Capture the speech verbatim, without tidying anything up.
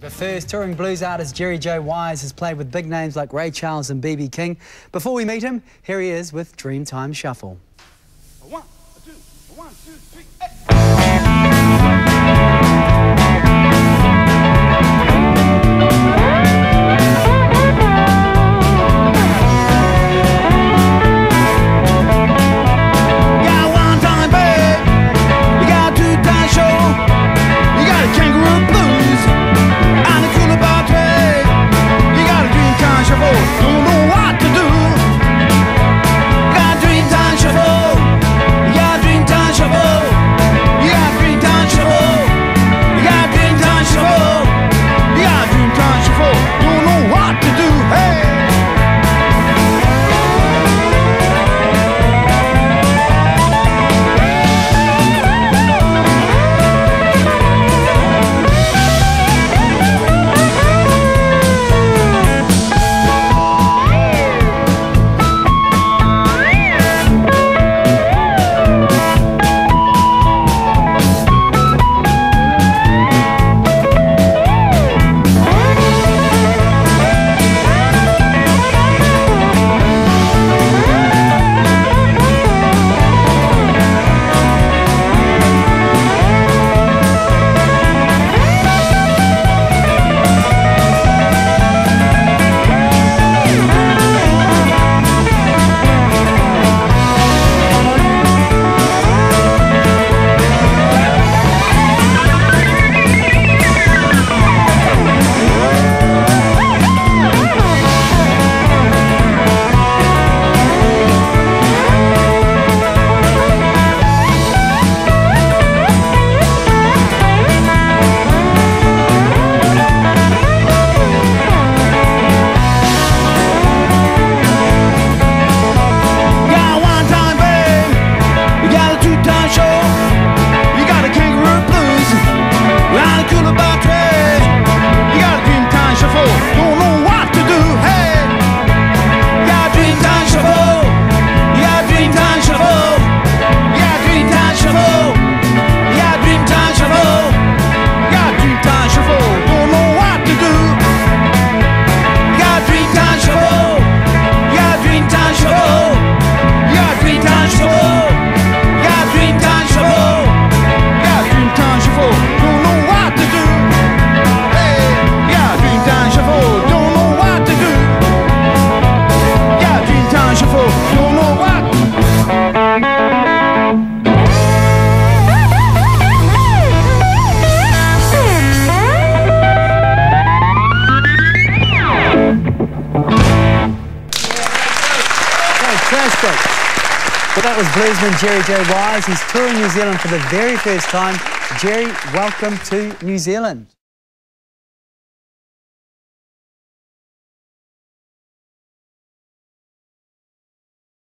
The first touring blues artist Gerry Joe Weise has played with big names like Ray Charles and B B King. Before we meet him, here he is with Dreamtime Shuffle. One, two, one, two, three, eight. Well, that was bluesman Gerry Joe Weise. He's touring New Zealand for the very first time. Gerry, welcome to New Zealand.